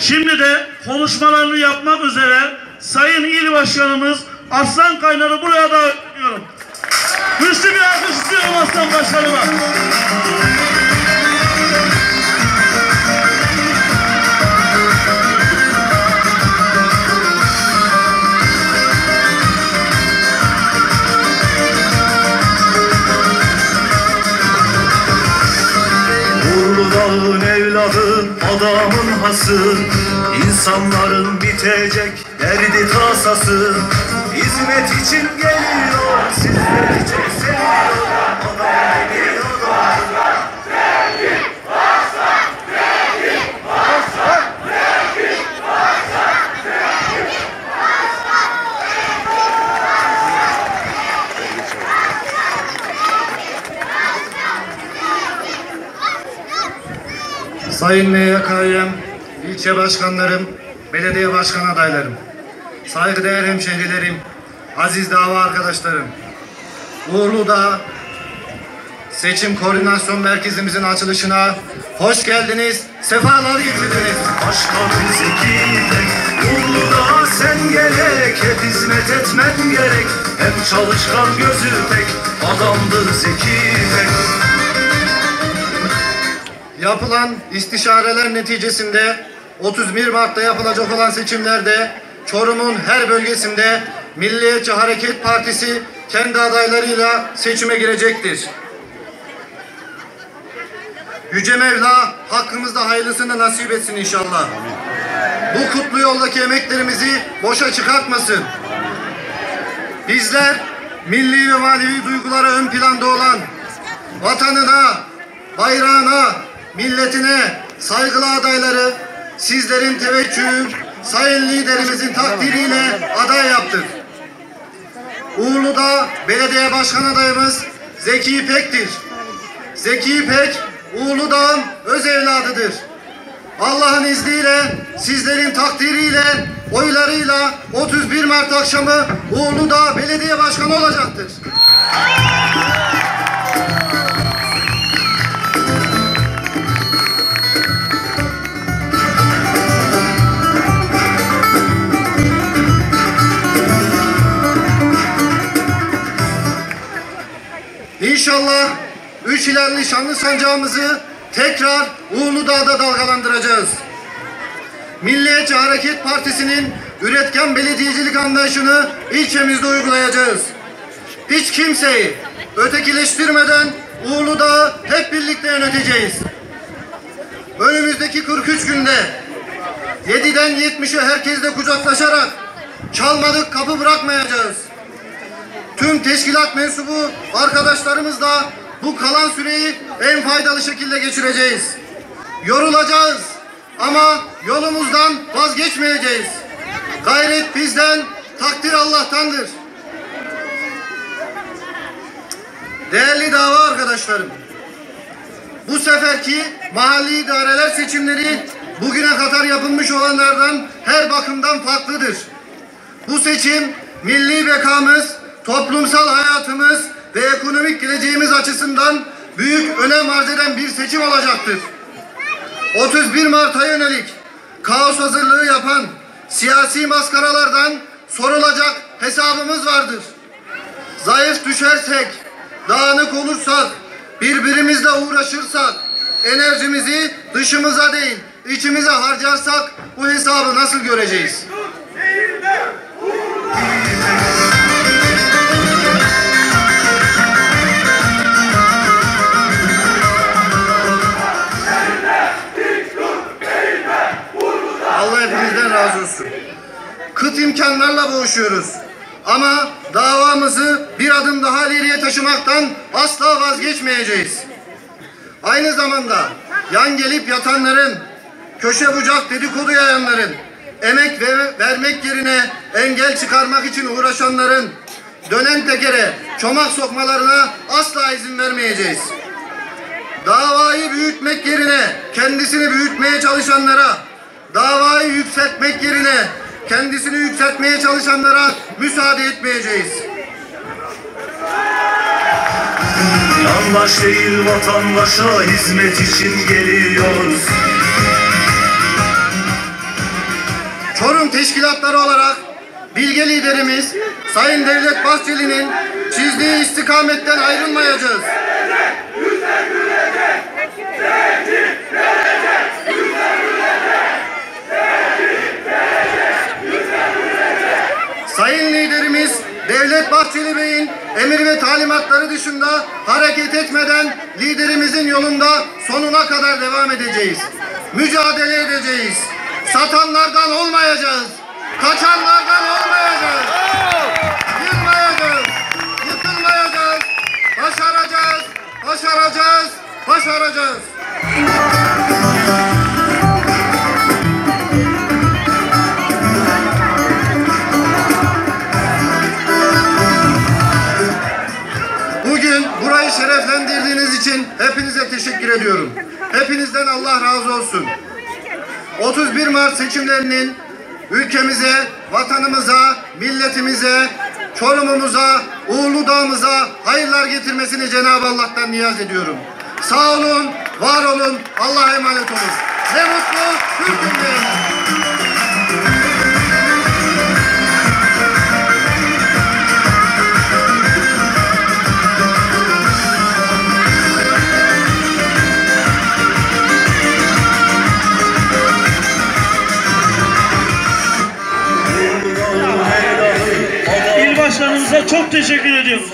Şimdi de konuşmalarını yapmak üzere Sayın İl Başkanımız Aslan Kaynar'ı buraya davet ediyorum. Güçlü bir alkış istiyorum Aslan Başkanıma. Uğurludağ'ın evladı, adamın hası, insanların bitecek derdi tasası. Hizmet için geliyor, sizler için seviyor. Adam geliyor da. Sayın MYK'yım, ilçe başkanlarım, belediye başkan adaylarım, saygıdeğer hemşehrilerim, aziz dava arkadaşlarım, Uğurludağ Seçim Koordinasyon Merkezimizin açılışına hoş geldiniz, sefalar getirdiniz. Başkanım Zeki İpek, Uğurludağ sen gerek, hep hizmet etmen gerek, hem çalışkan gözü pek, adamdır Zeki İpek. Yapılan istişareler neticesinde 31 Mart'ta yapılacak olan seçimlerde Çorum'un her bölgesinde Milliyetçi Hareket Partisi kendi adaylarıyla seçime girecektir. Yüce Mevla hakkımızda hayırlısını nasip etsin inşallah. Bu kutlu yoldaki emeklerimizi boşa çıkartmasın. Bizler milli ve manevi duygulara ön planda olan, vatanına, bayrağına, milletine saygılı adayları sizlerin teveccühü, sayın liderimizin takdiriyle aday yaptık. Uğurlu'da belediye başkan adayımız Zeki İpek'tir. Zeki İpek, Uğurludağ'ın öz evladıdır. Allah'ın izniyle, sizlerin takdiriyle, oylarıyla 31 Mart akşamı Uğurludağ belediye başkanı olacaktır. İnşallah 3 ilerli şanlı sancağımızı tekrar Uğurludağ'da dalgalandıracağız. Milliyetçi Hareket Partisi'nin üretken belediyecilik anlayışını ilçemizde uygulayacağız. Hiç kimseyi ötekileştirmeden Uğurludağ'ı hep birlikte yöneteceğiz. Önümüzdeki 43 günde 7'den 70'e herkesle kucaklaşarak çalmadık kapı bırakmayacağız. Tüm teşkilat mensubu arkadaşlarımızla bu kalan süreyi en faydalı şekilde geçireceğiz. Yorulacağız ama yolumuzdan vazgeçmeyeceğiz. Gayret bizden, takdir Allah'tandır. Değerli dava arkadaşlarım, bu seferki mahalli idareler seçimleri bugüne kadar yapılmış olanlardan her bakımdan farklıdır. Bu seçim milli bekamız, toplumsal hayatımız ve ekonomik geleceğimiz açısından büyük önem arz eden bir seçim olacaktır. 31 Mart'a yönelik kaos hazırlığı yapan siyasi maskaralardan sorulacak hesabımız vardır. Zayıf düşersek, dağınık olursak, birbirimizle uğraşırsak, enerjimizi dışımıza değil içimize harcarsak bu hesabı nasıl göreceğiz? Kıt imkanlarla boğuşuyoruz. Ama davamızı bir adım daha ileriye taşımaktan asla vazgeçmeyeceğiz. Aynı zamanda yan gelip yatanların, köşe bucak dedikodu yayanların, emek vermek yerine engel çıkarmak için uğraşanların dönen tekere çomak sokmalarına asla izin vermeyeceğiz. Davayı büyütmek yerine kendisini büyütmeye çalışanlara, davayı yükseltmek yerine kendisini yükseltmeye çalışanlara müsaade etmeyeceğiz. Yandaş değil vatandaşa hizmet için geliyoruz. Çorum teşkilatları olarak bilge liderimiz Sayın Devlet Bahçeli'nin çizdiği istikametten ayrılmayacağız. Sayın liderimiz Devlet Bahçeli Bey'in emir ve talimatları dışında hareket etmeden liderimizin yolunda sonuna kadar devam edeceğiz. Mücadele edeceğiz. Satanlardan olmayacağız. Kaçanlardan olmayacağız. Yılmayacağız. Yıkılmayacağız. Başaracağız. Başaracağız. Başaracağız. Bugün burayı şereflendirdiğiniz için hepinize teşekkür ediyorum. Hepinizden Allah razı olsun. 31 Mart seçimlerinin ülkemize, vatanımıza, milletimize, Çorum'umuza, Uğurludağ'ımıza hayırlar getirmesini Cenab-ı Allah'tan niyaz ediyorum. Sağ olun, var olun, Allah'a emanet olun. Ne mutlu Türk'ümüze. Çok teşekkür ediyorum.